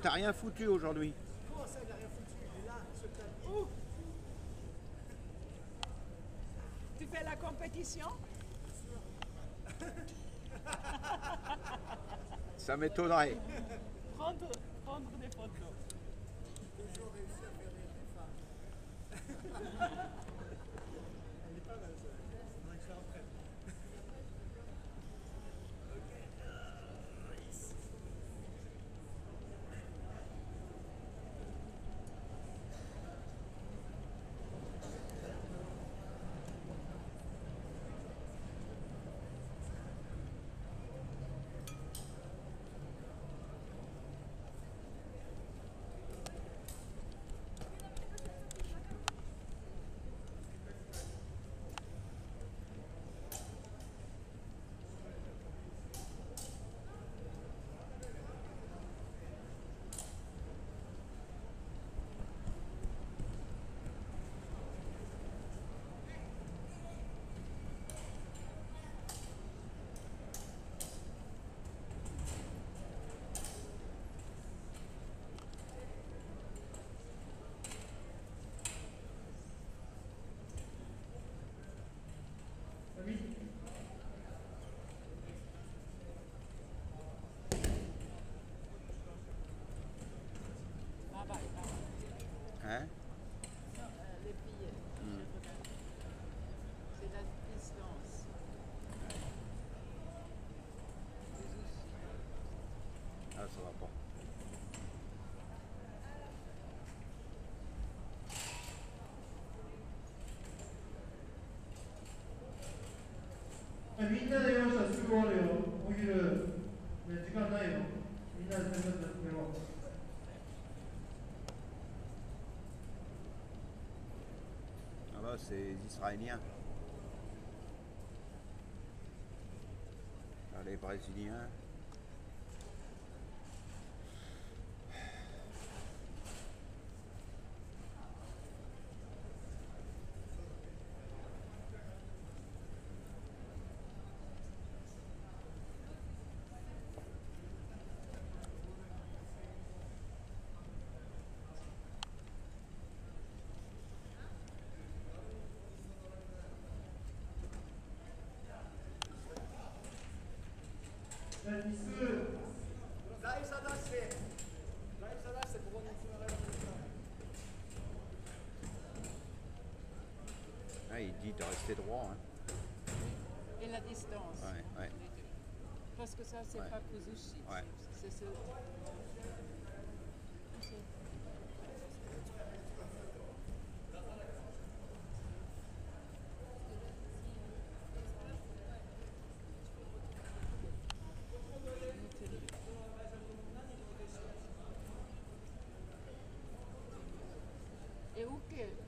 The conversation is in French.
T'as rien foutu aujourd'hui. Comment ça, il a rien foutu? Il est là, ce tableau. Tu fais la compétition? Ça m'étonnerait. Prendre des photos. Toujours réussi à faire des femmes. Elle n'est pas mal, ça. On est en train. Hein? Les billets, c'est la distance. Ah, ça va pas. C'est Israéliens, les Brésiliens. Ah, il dit de rester droit. Hein. Et la distance. Ouais, ouais. Parce que ça, c'est pas Kuzushi. Ouais. C'est ce... Et où que